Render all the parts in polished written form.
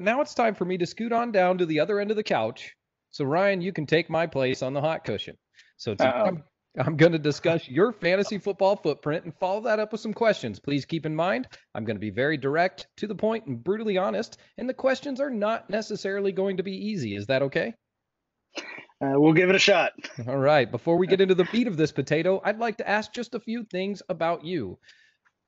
now it's time for me to scoot on down to the other end of the couch. So, Ryan, you can take my place on the hot cushion. So I'm going to discuss your fantasy football footprint and follow that up with some questions. Please keep in mind, I'm going to be very direct, to the point, and brutally honest. And the questions are not necessarily going to be easy. Is that okay? We'll give it a shot. All right. Before we get into the meat of this potato, I'd like to ask just a few things about you.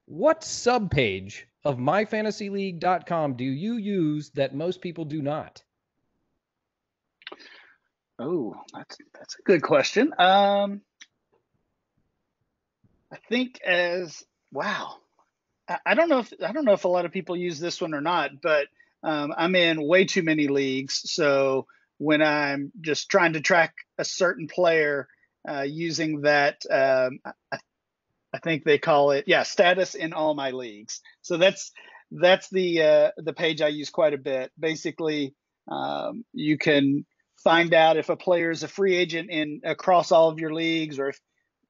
What subpage of myfantasyleague.com do you use that most people do not? Oh, that's a good question. I think as wow, I don't know if a lot of people use this one or not, but I'm in way too many leagues. So when I'm just trying to track a certain player using that, I think they call it status in all my leagues. So that's the page I use quite a bit. Basically, you can find out if a player is a free agent across all of your leagues, or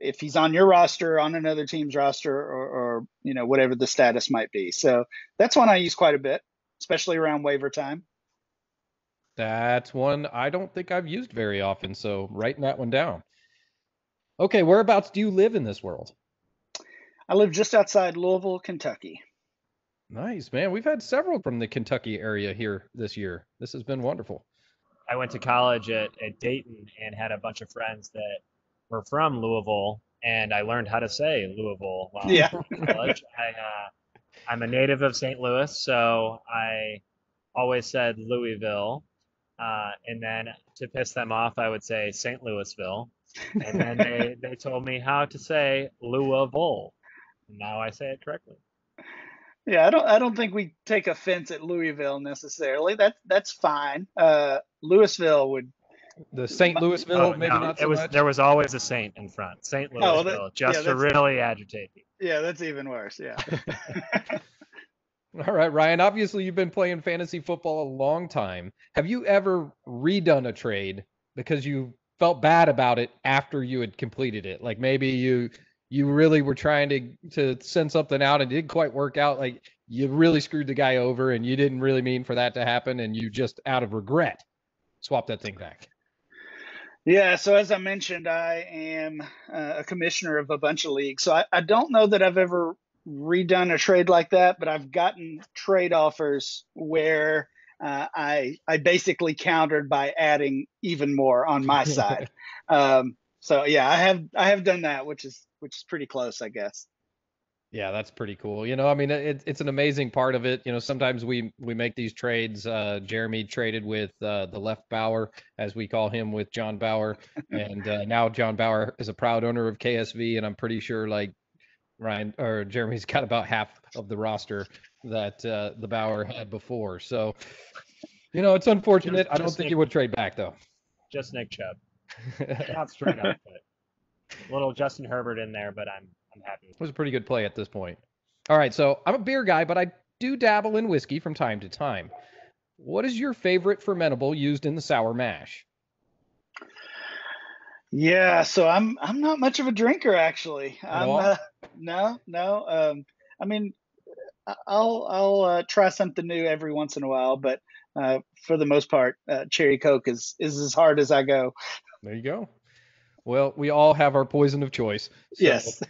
if he's on your roster, on another team's roster, or you know, whatever the status might be. So that's one I use quite a bit, especially around waiver time. That's one I don't think I've used very often, so writing that one down. Okay, whereabouts do you live in this world? I live just outside Louisville, Kentucky. Nice, man. We've had several from the Kentucky area here this year. This has been wonderful. I went to college at Dayton and had a bunch of friends that were from Louisville, and I learned how to say Louisville while in college. I'm a native of St. Louis, so I always said Louisville. And then to piss them off, I would say St. Louisville. And then they told me how to say Louisville. And now I say it correctly. Yeah, I don't think we take offense at Louisville necessarily. That's fine. Louisville would. The St. Louisville, maybe no, not so much. There was always a saint in front. St. Louisville, to really agitate you. Yeah, that's even worse. Yeah. All right, Ryan. Obviously, you've been playing fantasy football a long time. Have you ever redone a trade because you felt bad about it after you had completed it? Like maybe you really were trying to send something out and it didn't quite work out. Like you really screwed the guy over and you didn't really mean for that to happen. And you just out of regret swap that thing back. Yeah. So as I mentioned, I am a commissioner of a bunch of leagues. So I don't know that I've ever redone a trade like that, but I've gotten trade offers where I basically countered by adding even more on my side. So yeah, I have done that, which is pretty close, I guess. Yeah, that's pretty cool. You know, I mean, it's an amazing part of it. You know, sometimes we make these trades. Jeremy traded with the left Bauer, as we call him, with John Bauer. And now John Bauer is a proud owner of KSV. And I'm pretty sure like Ryan or Jeremy's got about half of the roster that the Bauer had before. So, you know, it's unfortunate. I don't think he would trade back, though. Just Nick Chubb. Not straight up, but little Justin Herbert in there, but I'm happy. It was a pretty good play at this point. All right, so I'm a beer guy, but I do dabble in whiskey from time to time. What is your favorite fermentable used in the sour mash? Yeah, so I'm not much of a drinker, actually. No. I mean, I'll try something new every once in a while, but for the most part, cherry Coke is as hard as I go. There you go. Well, we all have our poison of choice. So. Yes.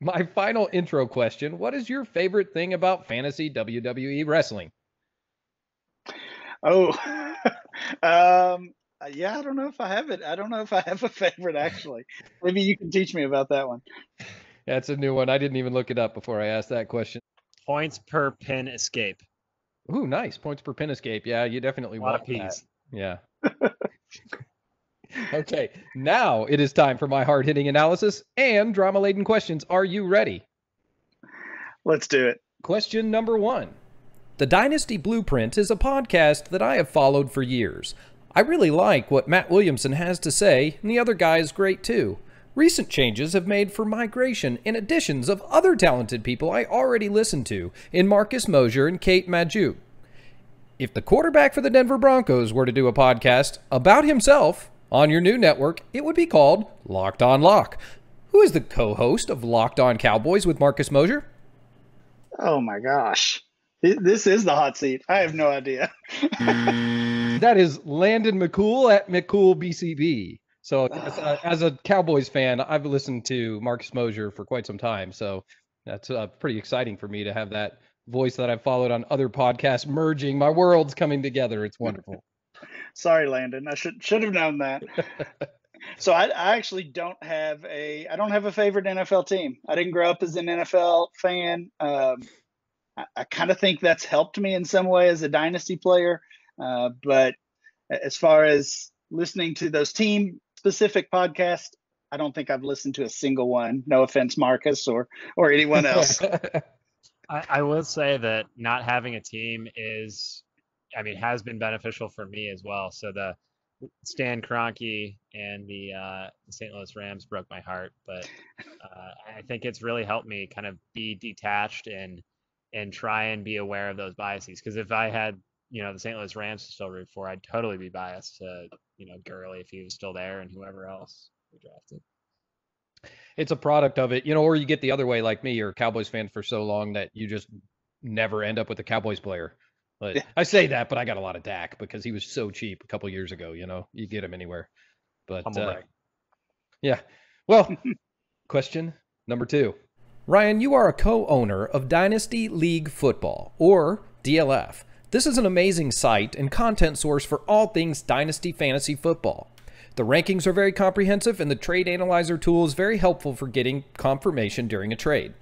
My final intro question, what is your favorite thing about fantasy WWE wrestling? Oh, yeah, I don't know if I have it. I don't know if I have a favorite, actually. Maybe you can teach me about that one. That's a new one. I didn't even look it up before I asked that question. Points per pin escape. Ooh, nice. Points per pin escape. Yeah, you definitely want that. Yeah. Okay, now it is time for my hard-hitting analysis and drama-laden questions. Are you ready? Let's do it. Question number 1. The Dynasty Blueprint is a podcast that I have followed for years. I really like what Matt Williamson has to say, and the other guy is great too. Recent changes have made for migration and additions of other talented people I already listen to in Marcus Mosier and Kate Majuk. If the quarterback for the Denver Broncos were to do a podcast about himself on your new network, it would be called Locked on Lock. Who is the co-host of Locked on Cowboys with Marcus Mosier? Oh my gosh. This is the hot seat. I have no idea. That is Landon McCool at McCool BCB. So as a Cowboys fan, I've listened to Marcus Mosier for quite some time. So that's pretty exciting for me to have that voice that I've followed on other podcasts merging. My world's coming together. It's wonderful. Sorry, Landon. I should have known that. So I actually don't have a favorite NFL team. I didn't grow up as an NFL fan. I kind of think that's helped me in some way as a dynasty player. But as far as listening to those team specific podcasts, I don't think I've listened to a single one. No offense, Marcus, or anyone else. I will say that not having a team has been beneficial for me as well. So the Stan Kroenke and the St. Louis Rams broke my heart, but I think it's really helped me kind of be detached and try and be aware of those biases. Because if I had, the St. Louis Rams to still root for, I'd totally be biased to, Gurley if he was still there and whoever else we drafted. It's a product of it, or you get the other way like me. You're a Cowboys fan for so long that you just never end up with a Cowboys player. But I say that, but I got a lot of Dak because he was so cheap a couple years ago. You get him anywhere. But yeah. Well, question number 2. Ryan, you are a co-owner of Dynasty League Football, or DLF. This is an amazing site and content source for all things Dynasty Fantasy Football. The rankings are very comprehensive, and the trade analyzer tool is very helpful for getting confirmation during a trade.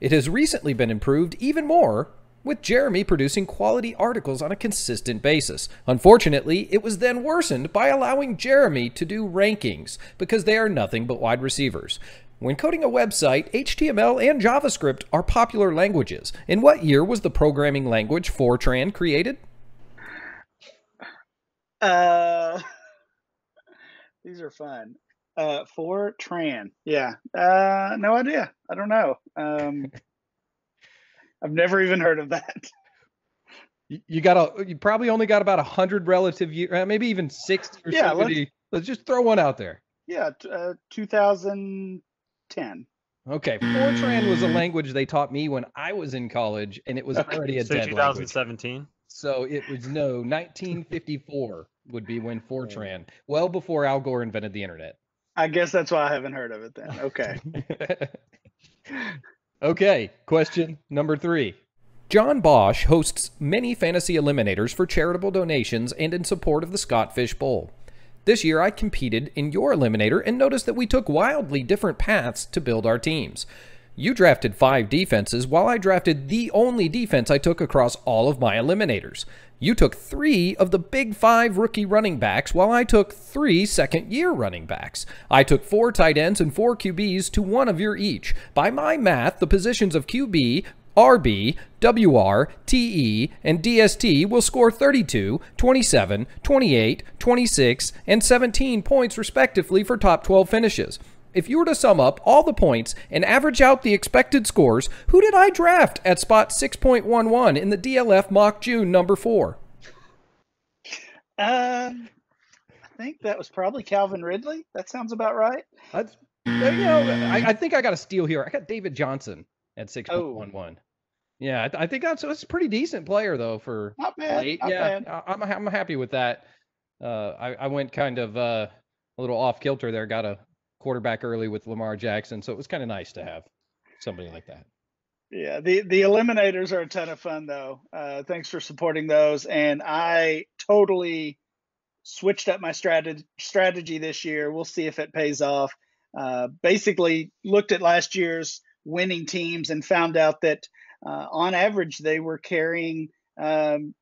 It has recently been improved even more, with Jeremy producing quality articles on a consistent basis. Unfortunately, it was then worsened by allowing Jeremy to do rankings, because they are nothing but wide receivers. When coding a website, HTML and JavaScript are popular languages. In what year was the programming language Fortran created? These are fun. Fortran. Yeah. No idea. I don't know. I've never even heard of that. You probably only got about 100 relative years, maybe even 60 or 70. Let's just throw one out there. Yeah, 2010. Okay, Fortran was a language they taught me when I was in college, and it was already a dead 2017. Language. So it was 1954 would be when Fortran, well before Al Gore invented the internet. I guess that's why I haven't heard of it then. Okay. Okay, question number 3. John Bosch hosts many fantasy eliminators for charitable donations and in support of the Scott Fish Bowl. This year I competed in your eliminator and noticed that we took wildly different paths to build our teams. You drafted 5 defenses, while I drafted the only defense I took across all of my eliminators. You took 3 of the big 5 rookie running backs, while I took 3 second-year running backs. I took 4 tight ends and 4 QBs to 1 of your each. By my math, the positions of QB, RB, WR, TE, and DST will score 32, 27, 28, 26, and 17 points respectively for top 12 finishes. If you were to sum up all the points and average out the expected scores, who did I draft at spot 6.11 in the DLF mock June number 4? I think that was probably Calvin Ridley. That sounds about right. I think I got a steal here. I got David Johnson at 6.11. Yeah, I think that's a pretty decent player though for not bad. Late. Not bad. I'm happy with that. I went kind of a little off kilter there. Got a quarterback early with Lamar Jackson, so it was kind of nice to have somebody like that. Yeah, the eliminators are a ton of fun though. Thanks for supporting those, and I totally switched up my strategy this year. We'll see if it pays off. Basically looked at last year's winning teams and found out that on average they were carrying around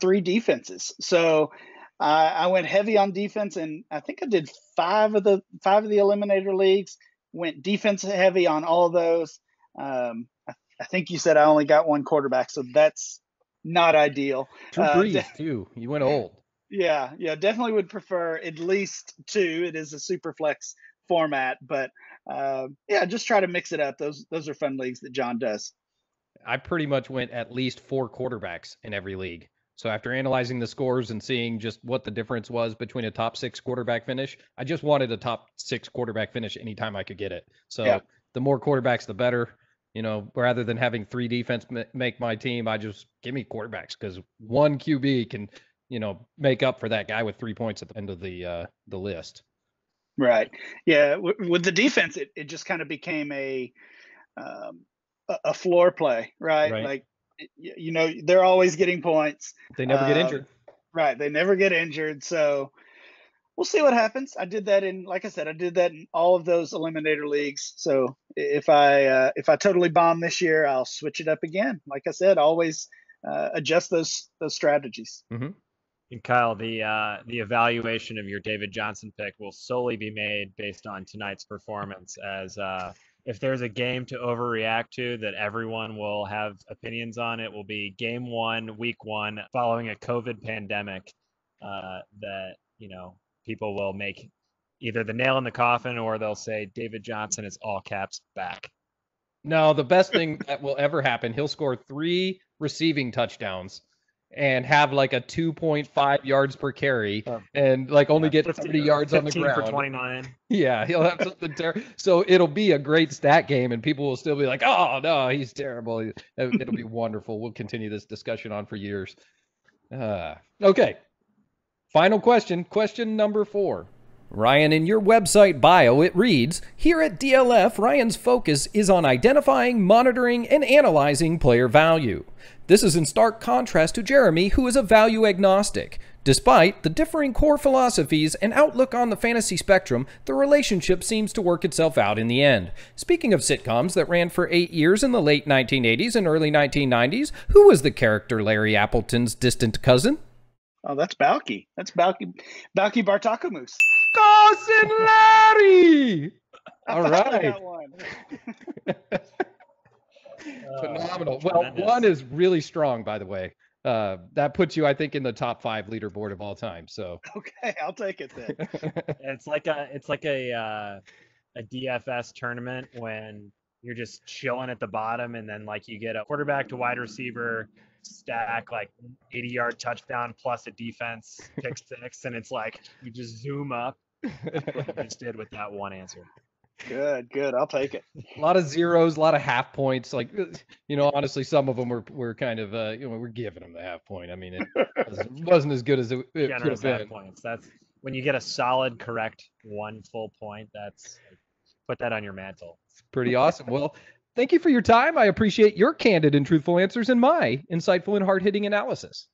3 defenses. So I went heavy on defense, and I think I did 5 of the eliminator leagues. Went defense heavy on all those. I think you said I only got 1 quarterback, so that's not ideal. Drew Brees too. You went old. Yeah. Definitely would prefer at least 2. It is a super flex format, but just try to mix it up. Those are fun leagues that John does. I pretty much went at least 4 quarterbacks in every league. So after analyzing the scores and seeing just what the difference was between a top 6 quarterback finish, I just wanted a top 6 quarterback finish anytime I could get it. So the more quarterbacks, the better. You know, rather than having three defense make my team, I just give me quarterbacks because one QB can, you know, make up for that guy with 3 points at the end of the list. Right. Yeah. With the defense, it just kind of became a floor play, right? Like, you know, they're always getting points. They never get injured. Right. They never get injured. So we'll see what happens. I did that in, like I said, I did that in all of those eliminator leagues. So if I totally bomb this year, I'll switch it up again. Like I said, always adjust those strategies. Mm-hmm. And Kyle, the evaluation of your David Johnson pick will solely be made based on tonight's performance. As if there's a game to overreact to that everyone will have opinions on, it will be game 1, week 1, following a COVID pandemic that, you know, people will make either the nail in the coffin or they'll say David Johnson is all caps back. No, the best thing that will ever happen, he'll score 3 receiving touchdowns and have like a 2.5 yards per carry and like only get 30 yards on the ground. 15 for 29. Yeah, he'll have something terrible. So it'll be a great stat game and people will still be like, oh, no, he's terrible. It'll be wonderful. We'll continue this discussion on for years. Okay. Final question, question number 4. Ryan, in your website bio, it reads, here at DLF, Ryan's focus is on identifying, monitoring, and analyzing player value. This is in stark contrast to Jeremy, who is a value agnostic. Despite the differing core philosophies and outlook on the fantasy spectrum, the relationship seems to work itself out in the end. Speaking of sitcoms that ran for 8 years in the late 1980s and early 1990s, who was the character Larry Appleton's distant cousin? Oh, that's Balki. That's Balki Bartokomous. Cousin Larry! All right. One. Phenomenal. Well, one is really strong, by the way. That puts you, I think, in the top 5 leaderboard of all time. So okay, I'll take it then. It's like a DFS tournament when you're just chilling at the bottom, and then like you get a quarterback to wide receiver stack, like 80-yard touchdown plus a defense pick 6, and it's like you just zoom up. That's what I just did with that one answer. Good. I'll take it. A lot of zeros, a lot of half points. Like, you know, honestly, some of them were kind of, you know, we're giving them the half point. I mean, it wasn't as good as it could have been. Points. That's when you get a solid, correct one full point. That's put that on your mantle. It's pretty awesome. Well, thank you for your time. I appreciate your candid and truthful answers and my insightful and hard-hitting analysis.